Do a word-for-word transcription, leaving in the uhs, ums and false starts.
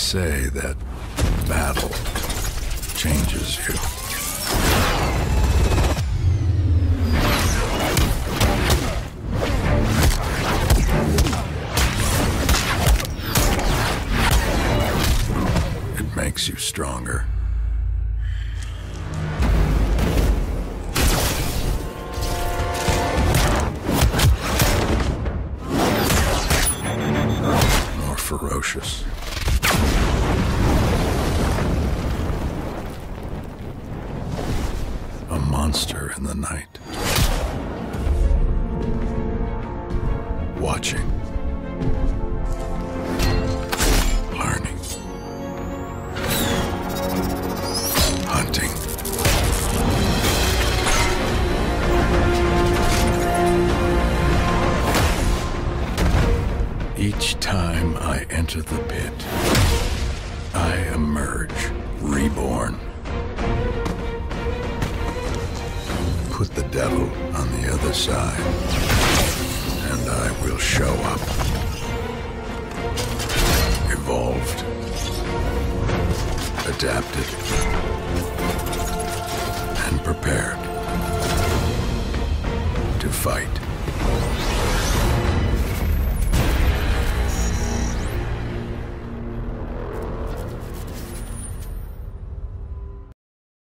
say that battle changes you. It makes you stronger. More ferocious. A monster in the night, watching, learning, hunting, each time I enter the pit, I emerge reborn. Put the devil on the other side, and I will show up, evolved, adapted, and prepared to fight.